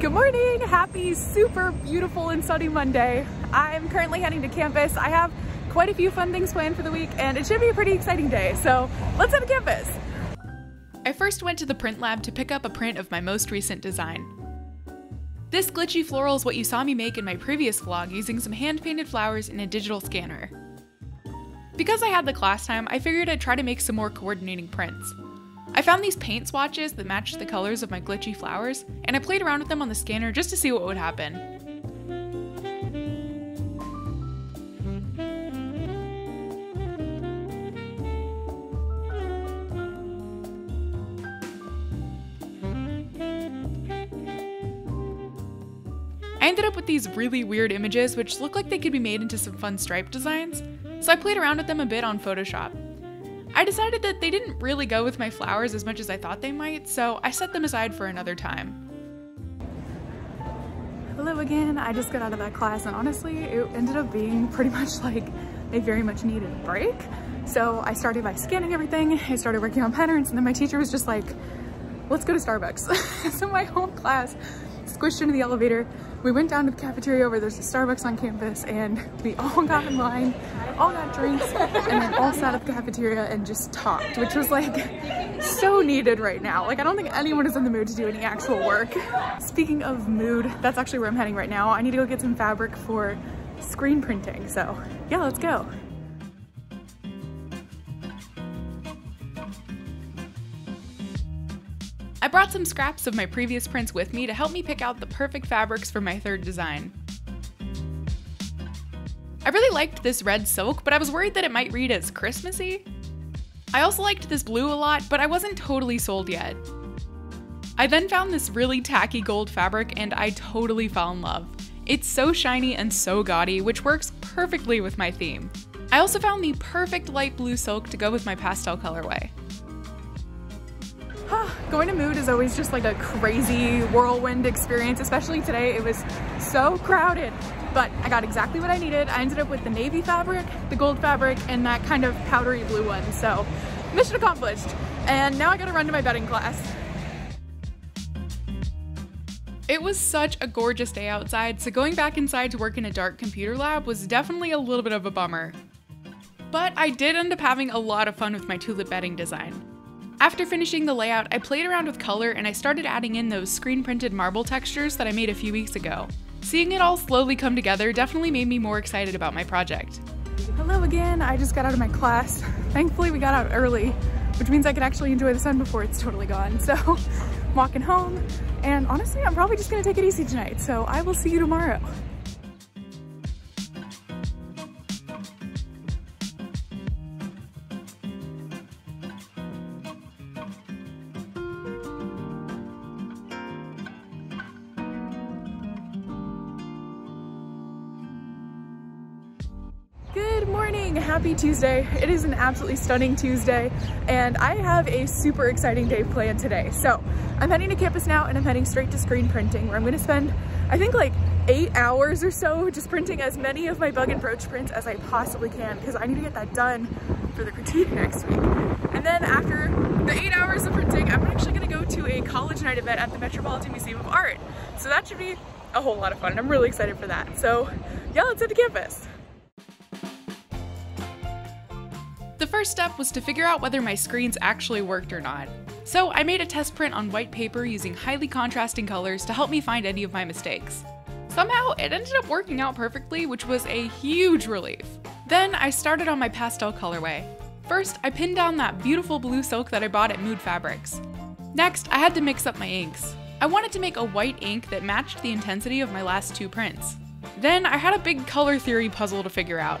Good morning, happy, super beautiful and sunny Monday. I'm currently heading to campus. I have quite a few fun things planned for the week and it should be a pretty exciting day, so let's head to campus. I first went to the print lab to pick up a print of my most recent design. This glitchy floral is what you saw me make in my previous vlog using some hand-painted flowers in a digital scanner. Because I had the class time, I figured I'd try to make some more coordinating prints. I found these paint swatches that matched the colors of my glitchy flowers, and I played around with them on the scanner just to see what would happen. I ended up with these really weird images which look like they could be made into some fun stripe designs, so I played around with them a bit on Photoshop. I decided that they didn't really go with my flowers as much as I thought they might, so I set them aside for another time. Hello again, I just got out of that class and honestly, it ended up being pretty much like a very much needed break. So I started by scanning everything, I started working on patterns, and then my teacher was just like, let's go to Starbucks. So my whole class squished into the elevator. We went down to the cafeteria where there's a Starbucks on campus and we all got in line, all got drinks, and then all sat at the cafeteria and just talked, which was like so needed right now. Like I don't think anyone is in the mood to do any actual work. Speaking of mood, that's actually where I'm heading right now. I need to go get some fabric for screen printing. So yeah, let's go. I brought some scraps of my previous prints with me to help me pick out the perfect fabrics for my third design. I really liked this red silk, but I was worried that it might read as Christmassy. I also liked this blue a lot, but I wasn't totally sold yet. I then found this really tacky gold fabric and I totally fell in love. It's so shiny and so gaudy, which works perfectly with my theme. I also found the perfect light blue silk to go with my pastel colorway. Going to Mood is always just like a crazy whirlwind experience, especially today. It was so crowded, but I got exactly what I needed. I ended up with the navy fabric, the gold fabric, and that kind of powdery blue one. So mission accomplished. And now I gotta run to my bedding class. It was such a gorgeous day outside, so going back inside to work in a dark computer lab was definitely a little bit of a bummer. But I did end up having a lot of fun with my tulip bedding design. After finishing the layout, I played around with color and I started adding in those screen-printed marble textures that I made a few weeks ago. Seeing it all slowly come together definitely made me more excited about my project. Hello again, I just got out of my class. Thankfully we got out early, which means I could actually enjoy the sun before it's totally gone. So I'm walking home and honestly, I'm probably just gonna take it easy tonight. So I will see you tomorrow. Good morning, happy Tuesday. It is an absolutely stunning Tuesday and I have a super exciting day planned today. So I'm heading to campus now and I'm heading straight to screen printing where I'm gonna spend, I think like 8 hours or so just printing as many of my Bug and Broach prints as I possibly can because I need to get that done for the critique next week. And then after the 8 hours of printing, I'm actually gonna go to a college night event at the Metropolitan Museum of Art. So that should be a whole lot of fun and I'm really excited for that. So yeah, let's head to campus. The first step was to figure out whether my screens actually worked or not. So I made a test print on white paper using highly contrasting colors to help me find any of my mistakes. Somehow it ended up working out perfectly, which was a huge relief. Then I started on my pastel colorway. First, I pinned down that beautiful blue silk that I bought at Mood Fabrics. Next, I had to mix up my inks. I wanted to make a white ink that matched the intensity of my last two prints. Then I had a big color theory puzzle to figure out.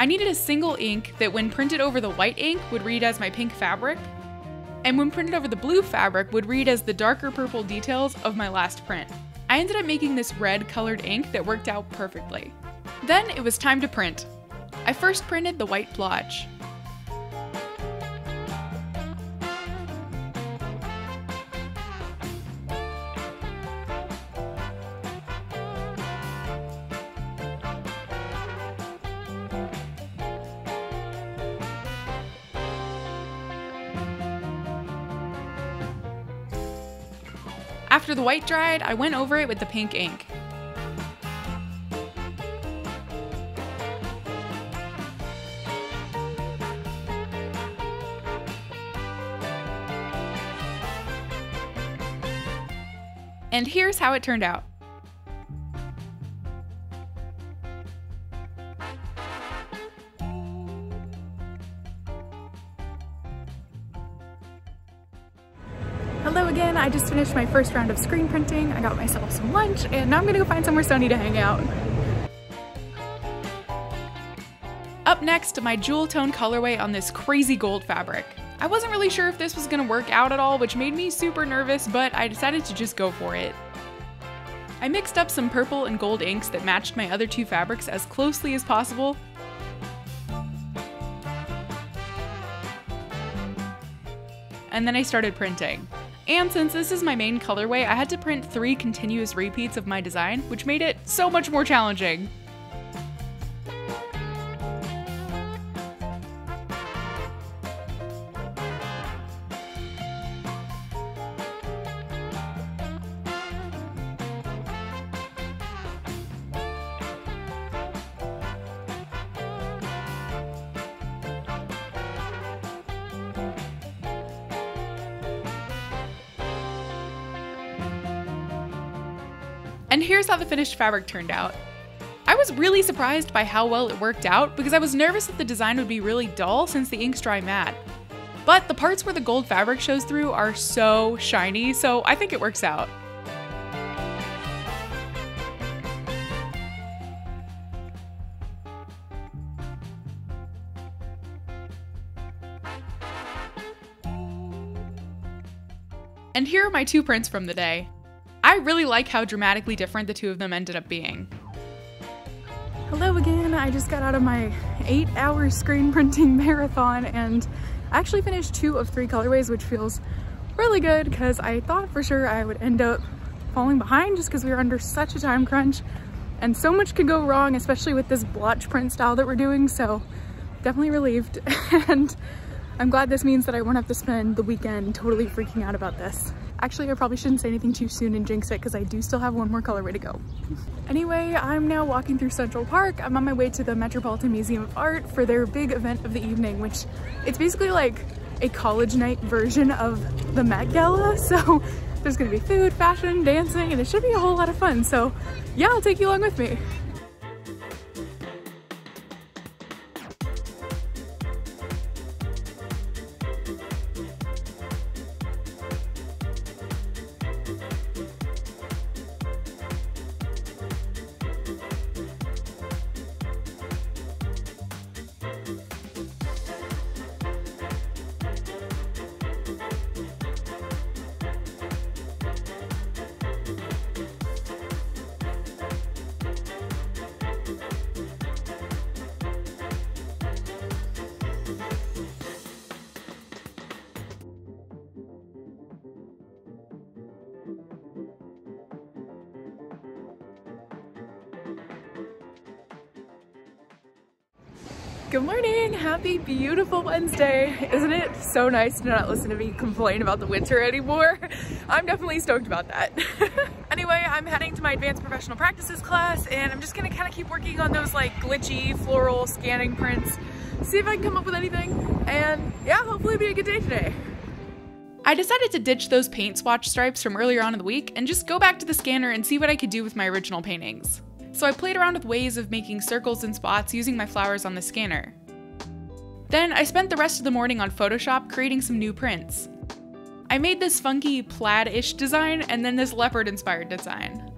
I needed a single ink that when printed over the white ink would read as my pink fabric, and when printed over the blue fabric would read as the darker purple details of my last print. I ended up making this red colored ink that worked out perfectly. Then it was time to print. I first printed the white blotch. After the white dried, I went over it with the pink ink. And here's how it turned out. Hello again, I just finished my first round of screen printing. I got myself some lunch and now I'm gonna go find somewhere sunny to hang out. Up next, my jewel tone colorway on this crazy gold fabric. I wasn't really sure if this was gonna work out at all, which made me super nervous, but I decided to just go for it. I mixed up some purple and gold inks that matched my other two fabrics as closely as possible. And then I started printing. And since this is my main colorway, I had to print 3 continuous repeats of my design, which made it so much more challenging. And here's how the finished fabric turned out. I was really surprised by how well it worked out because I was nervous that the design would be really dull since the ink's dry matte. But the parts where the gold fabric shows through are so shiny, so I think it works out. And here are my 2 prints from the day. I really like how dramatically different the 2 of them ended up being. Hello again, I just got out of my 8-hour screen printing marathon and I actually finished 2 of 3 colorways, which feels really good because I thought for sure I would end up falling behind just because we were under such a time crunch and so much could go wrong, especially with this blotch print style that we're doing, so definitely relieved. And I'm glad this means that I won't have to spend the weekend totally freaking out about this. Actually, I probably shouldn't say anything too soon and jinx it because I do still have 1 more colorway to go. Anyway, I'm now walking through Central Park. I'm on my way to the Metropolitan Museum of Art for their big event of the evening, which it's basically like a college night version of the Met Gala. So there's gonna be food, fashion, dancing, and it should be a whole lot of fun. So yeah, I'll take you along with me. Good morning, happy beautiful Wednesday. Isn't it so nice to not listen to me complain about the winter anymore? I'm definitely stoked about that. Anyway, I'm heading to my advanced professional practices class and I'm just gonna kinda keep working on those like glitchy floral scanning prints, see if I can come up with anything, and yeah, hopefully it'll be a good day today. I decided to ditch those paint swatch stripes from earlier on in the week and just go back to the scanner and see what I could do with my original paintings. So I played around with ways of making circles and spots using my flowers on the scanner. Then I spent the rest of the morning on Photoshop creating some new prints. I made this funky plaid-ish design and then this leopard-inspired design.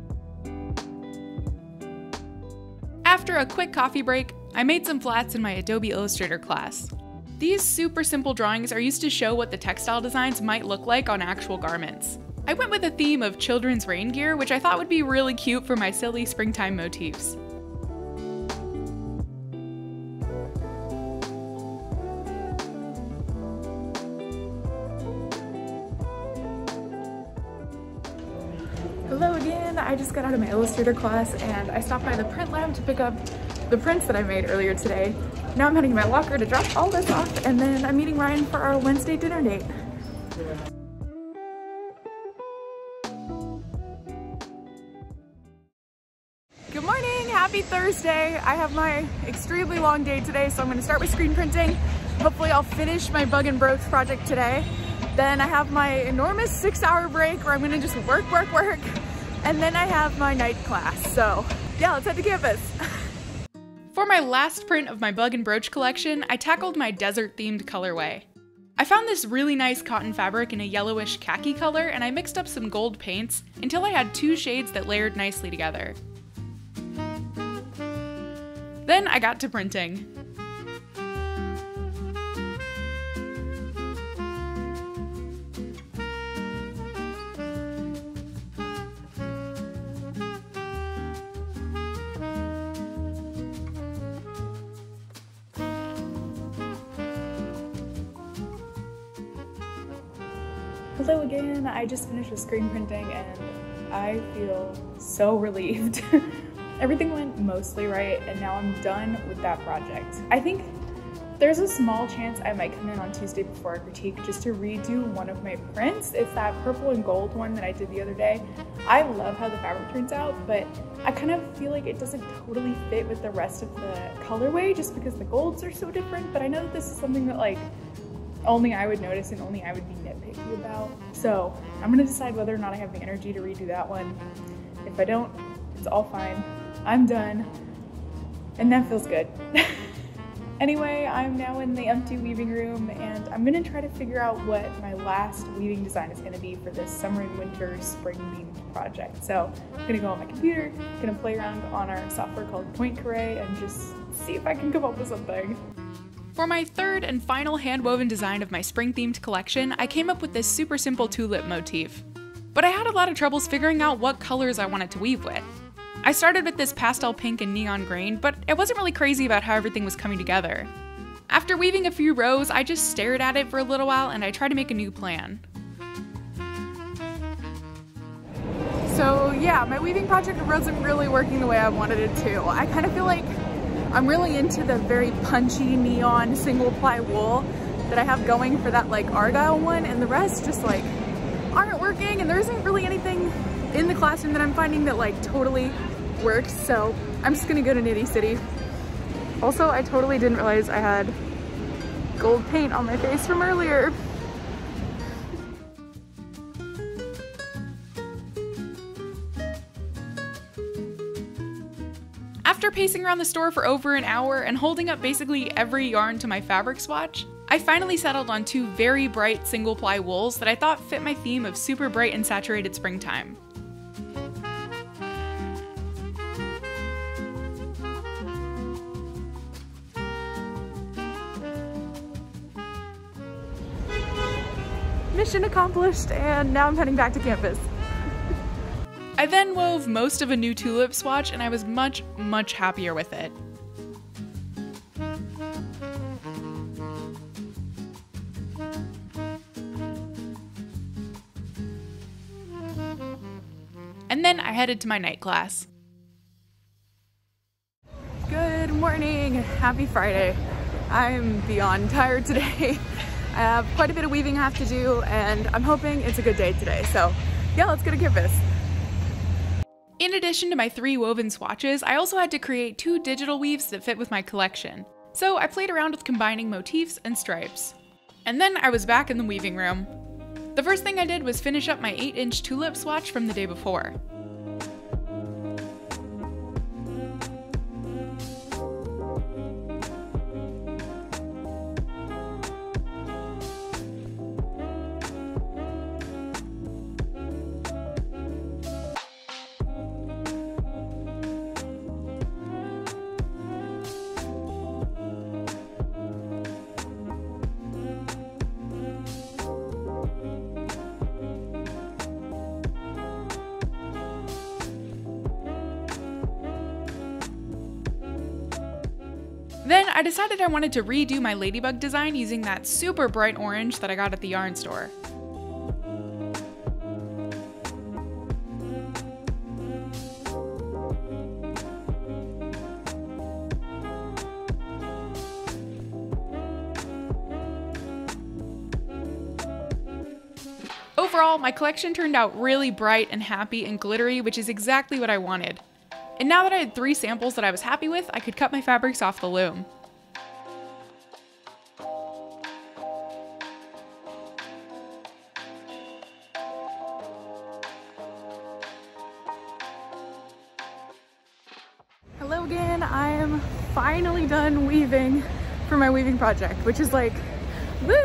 After a quick coffee break, I made some flats in my Adobe Illustrator class. These super simple drawings are used to show what the textile designs might look like on actual garments. I went with a theme of children's rain gear, which I thought would be really cute for my silly springtime motifs. Hello again, I just got out of my Illustrator class and I stopped by the print lab to pick up the prints that I made earlier today. Now I'm heading to my locker to drop all this off and then I'm meeting Ryan for our Wednesday dinner date. Happy Thursday. I have my extremely long day today, so I'm going to start with screen printing. Hopefully I'll finish my Bug and Broach project today. Then I have my enormous 6-hour break where I'm going to just work. And then I have my night class. So yeah, let's head to campus. For my last print of my Bug and Broach collection, I tackled my desert-themed colorway. I found this really nice cotton fabric in a yellowish khaki color, and I mixed up some gold paints until I had two shades that layered nicely together. Then I got to printing. Hello again, I just finished with screen printing and I feel so relieved. Everything went mostly right, and now I'm done with that project. I think there's a small chance I might come in on Tuesday before I critique just to redo one of my prints. It's that purple and gold one that I did the other day. I love how the fabric turns out, but I kind of feel like it doesn't totally fit with the rest of the colorway just because the golds are so different, but I know that this is something that like only I would notice and only I would be nitpicky about. So I'm gonna decide whether or not I have the energy to redo that one. If I don't, it's all fine. I'm done, and that feels good. Anyway, I'm now in the empty weaving room, and I'm gonna try to figure out what my last weaving design is gonna be for this summer and winter spring themed project. So I'm gonna go on my computer, gonna play around on our software called Pointe Carrée, and just see if I can come up with something. For my third and final hand-woven design of my spring themed collection, I came up with this super simple tulip motif. But I had a lot of troubles figuring out what colors I wanted to weave with. I started with this pastel pink and neon green, but I wasn't really crazy about how everything was coming together. After weaving a few rows, I just stared at it for a little while and I tried to make a new plan. So yeah, my weaving project wasn't really working the way I wanted it to. I kind of feel like I'm really into the very punchy neon single ply wool that I have going for that like Argyle one, and the rest just like aren't working, and there isn't really anything in the classroom that I'm finding that like totally works, so I'm just gonna go to Nitty City. Also, I totally didn't realize I had gold paint on my face from earlier. After pacing around the store for over an hour and holding up basically every yarn to my fabric swatch, I finally settled on two very bright single ply wools that I thought fit my theme of super bright and saturated springtime. Mission accomplished, and now I'm heading back to campus. I then wove most of a new tulip swatch, and I was much, much happier with it. And then I headed to my night class. Good morning, happy Friday. I'm beyond tired today. I have quite a bit of weaving I have to do, and I'm hoping it's a good day today. So yeah, let's go to campus. In addition to my 3 woven swatches, I also had to create 2 digital weaves that fit with my collection. So I played around with combining motifs and stripes. And then I was back in the weaving room. The first thing I did was finish up my 8-inch tulip swatch from the day before. Then I decided I wanted to redo my ladybug design using that super bright orange that I got at the yarn store. Overall, my collection turned out really bright and happy and glittery, which is exactly what I wanted. And now that I had 3 samples that I was happy with, I could cut my fabrics off the loom. Hello again, I am finally done weaving for my weaving project, which is like, woo!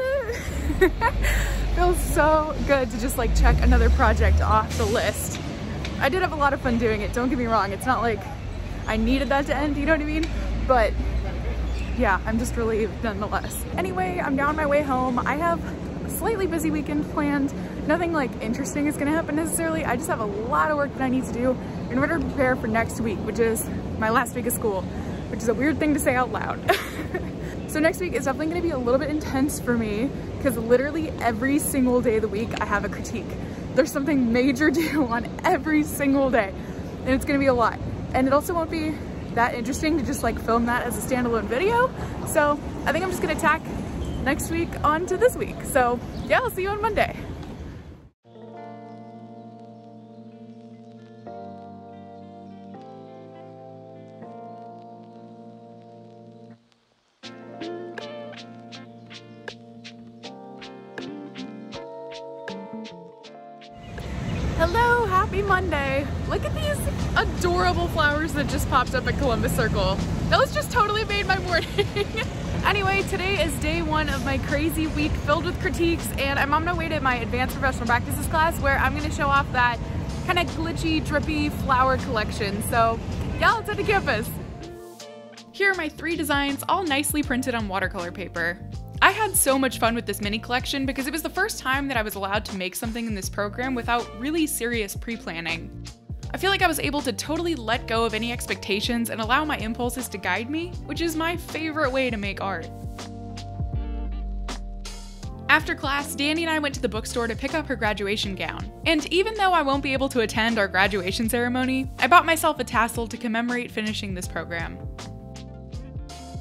Feels so good to just like check another project off the list. I did have a lot of fun doing it, don't get me wrong. It's not like I needed that to end, you know what I mean? But yeah, I'm just relieved nonetheless. Anyway, I'm now on my way home. I have a slightly busy weekend planned. Nothing like interesting is gonna happen necessarily. I just have a lot of work that I need to do in order to prepare for next week, which is my last week of school, which is a weird thing to say out loud. So next week is definitely gonna be a little bit intense for me because literally every single day of the week I have a critique. There's something major due on every single day, and it's gonna be a lot. And it also won't be that interesting to just like film that as a standalone video. So I think I'm just gonna tack next week onto this week. So yeah, I'll see you on Monday. Hello, happy Monday. Look at these adorable flowers that just popped up at Columbus Circle. Those just totally made my morning. Anyway, today is day one of my crazy week filled with critiques, and I'm on my way to my advanced professional practices class where I'm gonna show off that kind of glitchy, drippy flower collection. So yeah, let's head to campus. Here are my 3 designs, all nicely printed on watercolor paper. I had so much fun with this mini collection because it was the first time that I was allowed to make something in this program without really serious pre-planning. I feel like I was able to totally let go of any expectations and allow my impulses to guide me, which is my favorite way to make art. After class, Danny and I went to the bookstore to pick up her graduation gown. And even though I won't be able to attend our graduation ceremony, I bought myself a tassel to commemorate finishing this program.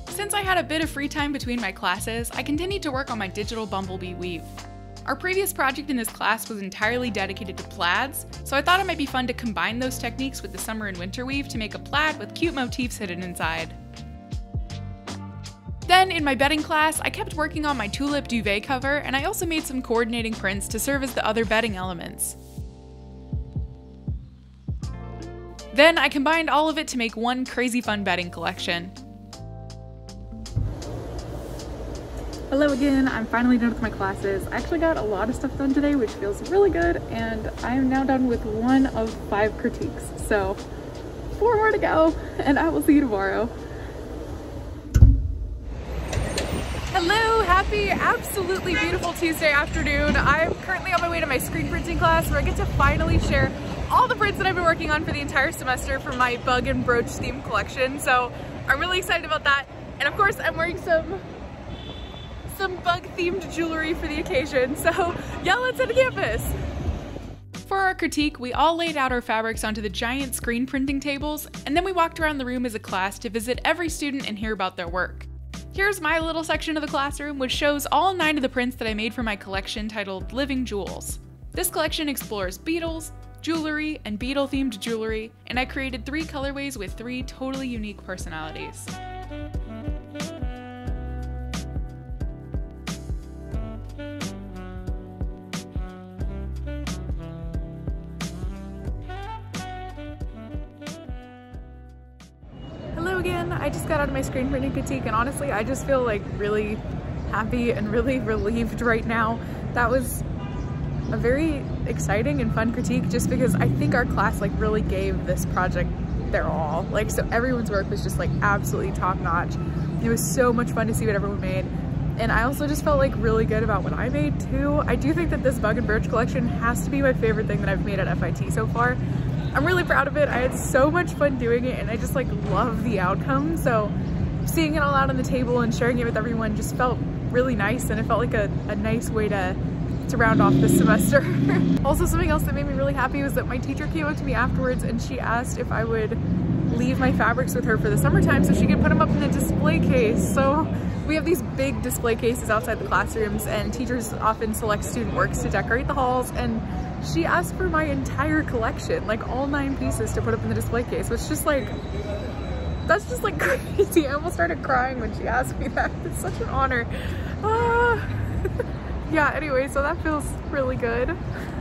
Since I had a bit of free time between my classes, I continued to work on my digital bumblebee weave. Our previous project in this class was entirely dedicated to plaids, so I thought it might be fun to combine those techniques with the summer and winter weave to make a plaid with cute motifs hidden inside. Then in my bedding class, I kept working on my tulip duvet cover, and I also made some coordinating prints to serve as the other bedding elements. Then I combined all of it to make one crazy fun bedding collection. Hello again, I'm finally done with my classes. I actually got a lot of stuff done today, which feels really good, and I am now done with 1 of 5 critiques. So 4 more to go, and I will see you tomorrow. Hello, happy, absolutely beautiful Tuesday afternoon. I'm currently on my way to my screen printing class where I get to finally share all the prints that I've been working on for the entire semester for my Bug and Broach theme collection. So I'm really excited about that. And of course, I'm wearing some bug-themed jewelry for the occasion, so yeah, let's head to campus! For our critique, we all laid out our fabrics onto the giant screen printing tables, and then we walked around the room as a class to visit every student and hear about their work. Here's my little section of the classroom, which shows all 9 of the prints that I made for my collection titled Living Jewels. This collection explores beetles, jewelry, and beetle-themed jewelry, and I created 3 colorways with 3 totally unique personalities. I just got out of my screen printing critique, and honestly I just feel like really happy and really relieved right now. That was a very exciting and fun critique just because I think our class like really gave this project their all. Like, so everyone's work was just like absolutely top notch. It was so much fun to see what everyone made, and I also just felt like really good about what I made too. I do think that this Bug and Broach collection has to be my favorite thing that I've made at FIT so far. I'm really proud of it. I had so much fun doing it, and I just like love the outcome. So seeing it all out on the table and sharing it with everyone just felt really nice, and it felt like a nice way to round off this semester. Also, something else that made me really happy was that my teacher came up to me afterwards and she asked if I would leave my fabrics with her for the summertime so she could put them up in a display case. So We have these big display cases outside the classrooms, and teachers often select student works to decorate the halls, and she asked for my entire collection, like all 9 pieces, to put up in the display case, which just like, that's just like crazy. I almost started crying when she asked me that. It's such an honor. Yeah, anyway, so that feels really good.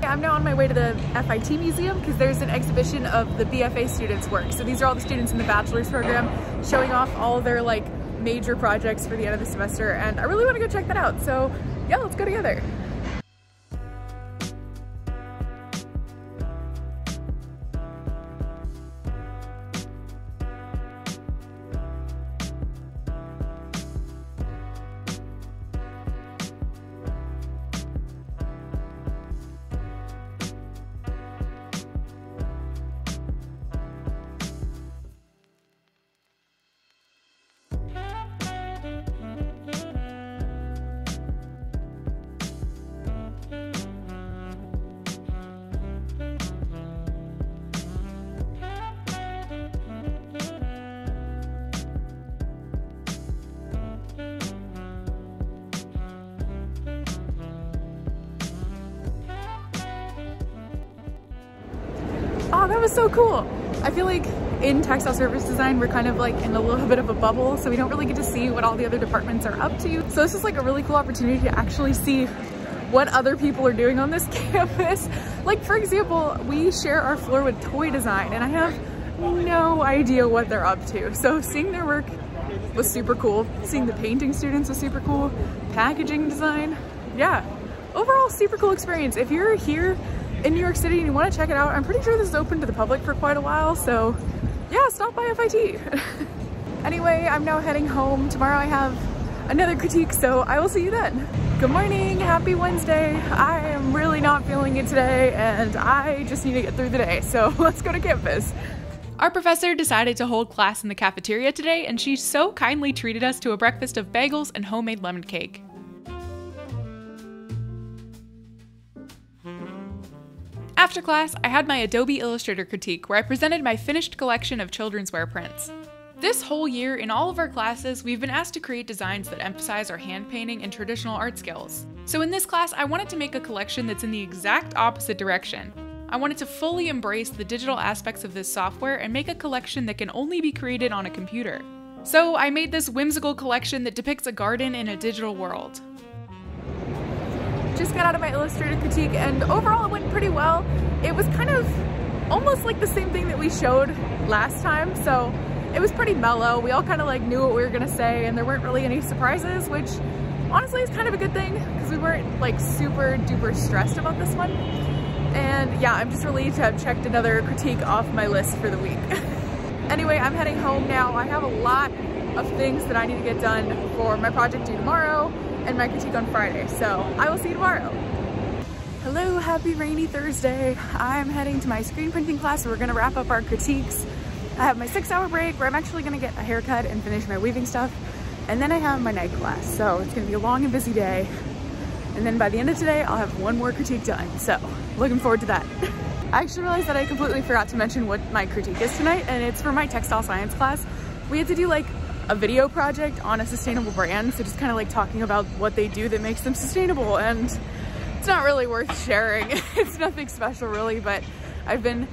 Yeah, I'm now on my way to the FIT museum because there's an exhibition of the BFA students' work. So these are all the students in the bachelor's program showing off all their like major projects for the end of the semester, and I really want to go check that out. So yeah, let's go together. Oh, that was so cool. I feel like in textile service design, we're kind of like in a little bit of a bubble, so we don't really get to see what all the other departments are up to. So this is like a really cool opportunity to actually see what other people are doing on this campus. Like for example, we share our floor with toy design, and I have no idea what they're up to. So seeing their work was super cool. Seeing the painting students was super cool. Packaging design, yeah. Overall, super cool experience. If you're here in New York City and you want to check it out, I'm pretty sure this is open to the public for quite a while, so yeah, stop by FIT. Anyway, I'm now heading home. Tomorrow I have another critique, so I will see you then. Good morning, happy Wednesday. I am really not feeling it today, and I just need to get through the day, so let's go to campus. Our professor decided to hold class in the cafeteria today, and she so kindly treated us to a breakfast of bagels and homemade lemon cake. After class, I had my Adobe Illustrator critique where I presented my finished collection of children's wear prints. This whole year, in all of our classes, we've been asked to create designs that emphasize our hand painting and traditional art skills. So in this class, I wanted to make a collection that's in the exact opposite direction. I wanted to fully embrace the digital aspects of this software and make a collection that can only be created on a computer. So I made this whimsical collection that depicts a garden in a digital world. Just got out of my Illustrator critique, and overall it went pretty well. It was kind of almost like the same thing that we showed last time, so it was pretty mellow. We all kind of like knew what we were gonna say, and there weren't really any surprises, which honestly is kind of a good thing because we weren't like super duper stressed about this one. And yeah, I'm just relieved to have checked another critique off my list for the week. Anyway, I'm heading home now. I have a lot of things that I need to get done for my project due tomorrow and my critique on Friday, so I will see you tomorrow. Hello, happy rainy Thursday. I'm heading to my screen printing class. We're gonna wrap up our critiques. I have my 6-hour break where I'm actually gonna get a haircut and finish my weaving stuff. And then I have my night class, so it's gonna be a long and busy day. And then by the end of today, I'll have one more critique done, so looking forward to that. I actually realized that I completely forgot to mention what my critique is tonight, and it's for my textile science class. We had to do like a video project on a sustainable brand, so just kind of like talking about what they do that makes them sustainable, and it's not really worth sharing. It's nothing special really, but I've been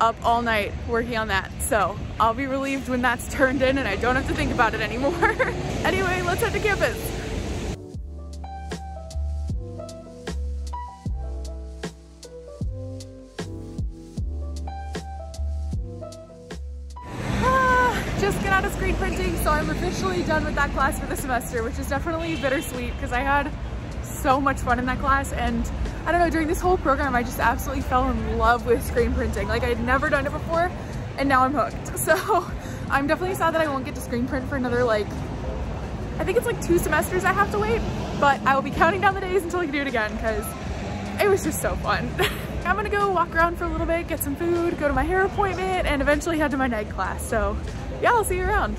up all night working on that, so I'll be relieved when that's turned in and I don't have to think about it anymore. Anyway, let's head to campus. Out of screen printing, so I'm officially done with that class for the semester, which is definitely bittersweet because I had so much fun in that class, and I don't know, during this whole program I just absolutely fell in love with screen printing. Like I had never done it before, and now I'm hooked. So I'm definitely sad that I won't get to screen print for another like, I think it's like 2 semesters I have to wait, but I will be counting down the days until I can do it again because it was just so fun. I'm gonna go walk around for a little bit, get some food, go to my hair appointment, and eventually head to my night class. So yeah, I'll see you around.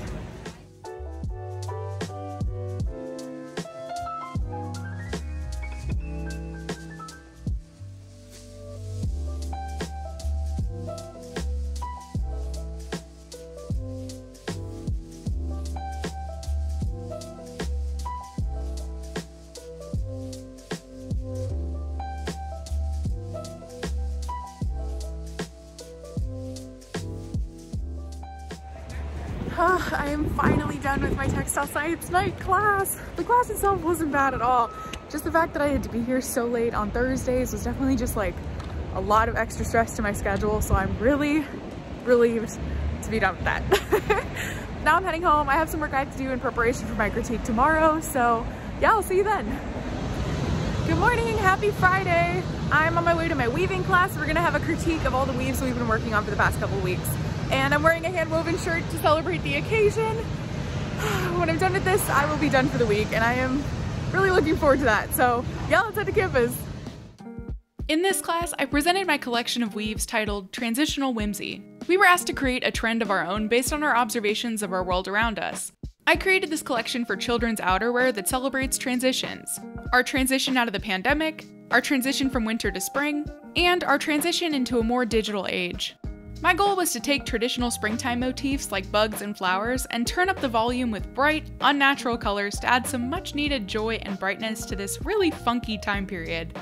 Oh, I am finally done with my textile science night class. The class itself wasn't bad at all. Just the fact that I had to be here so late on Thursdays was definitely just like a lot of extra stress to my schedule. So I'm really relieved to be done with that. Now I'm heading home. I have some work I have to do in preparation for my critique tomorrow. So yeah, I'll see you then. Good morning, happy Friday. I'm on my way to my weaving class. We're gonna have a critique of all the weaves we've been working on for the past couple weeks. And I'm wearing a hand-woven shirt to celebrate the occasion. When I'm done with this, I will be done for the week, and I am really looking forward to that. So yeah, let's head to campus. In this class, I presented my collection of weaves titled Transitional Whimsy. We were asked to create a trend of our own based on our observations of our world around us. I created this collection for children's outerwear that celebrates transitions. Our transition out of the pandemic, our transition from winter to spring, and our transition into a more digital age. My goal was to take traditional springtime motifs like bugs and flowers and turn up the volume with bright, unnatural colors to add some much needed joy and brightness to this really funky time period.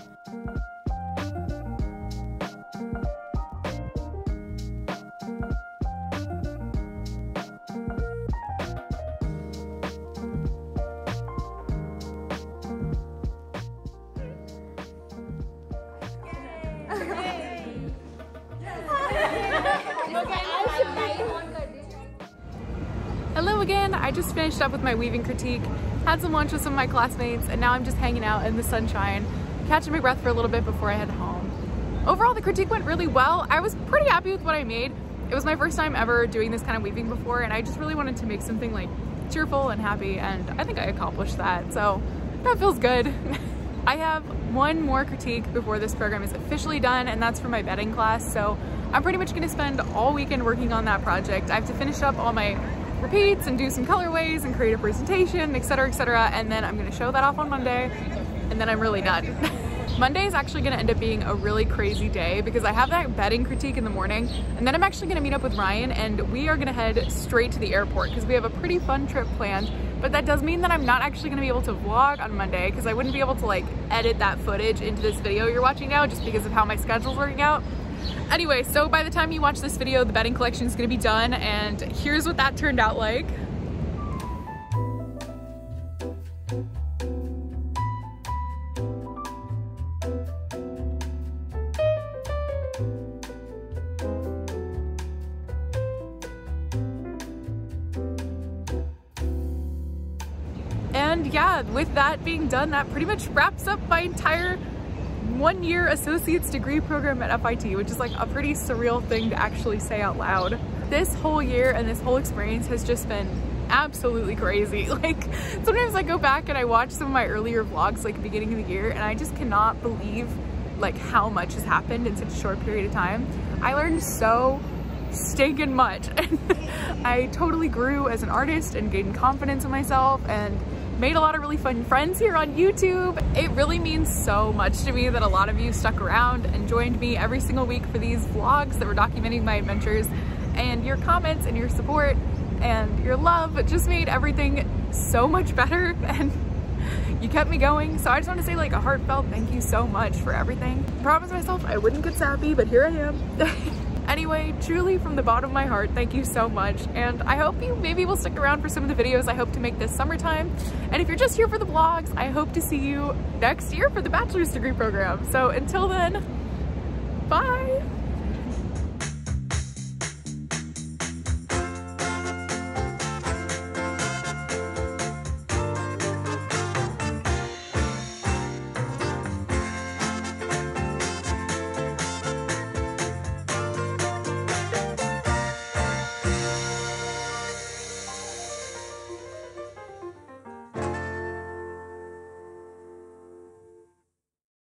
Hello again, I just finished up with my weaving critique, had some lunch with some of my classmates, and now I'm just hanging out in the sunshine, catching my breath for a little bit before I head home. Overall, the critique went really well. I was pretty happy with what I made. It was my first time ever doing this kind of weaving before, and I just really wanted to make something like cheerful and happy, and I think I accomplished that, so that feels good. I have one more critique before this program is officially done, and that's for my bedding class, so I'm pretty much gonna spend all weekend working on that project. I have to finish up all my repeats and do some colorways and create a presentation, et cetera, and then I'm gonna show that off on Monday, and then I'm really done. Monday is actually gonna end up being a really crazy day because I have that bedding critique in the morning, and then I'm actually gonna meet up with Ryan, and we are gonna head straight to the airport because we have a pretty fun trip planned, but that does mean that I'm not actually gonna be able to vlog on Monday because I wouldn't be able to like edit that footage into this video you're watching now just because of how my schedule's working out. Anyway, so by the time you watch this video, the bedding collection is going to be done, and here's what that turned out like. And yeah, with that being done, that pretty much wraps up my entire one-year associate's degree program at FIT, which is like a pretty surreal thing to actually say out loud. This whole year and this whole experience has just been absolutely crazy. Like sometimes I go back and I watch some of my earlier vlogs like the beginning of the year, and I just cannot believe like how much has happened in such a short period of time. I learned so stinking much. I totally grew as an artist and gained confidence in myself and made a lot of really fun friends here on YouTube. It really means so much to me that a lot of you stuck around and joined me every single week for these vlogs that were documenting my adventures, and your comments and your support and your love just made everything so much better, and you kept me going. So I just want to say like a heartfelt thank you so much for everything. I promised myself I wouldn't get sappy, but here I am. Anyway, truly from the bottom of my heart, thank you so much, and I hope you maybe will stick around for some of the videos I hope to make this summertime. And if you're just here for the vlogs, I hope to see you next year for the bachelor's degree program. So until then, bye!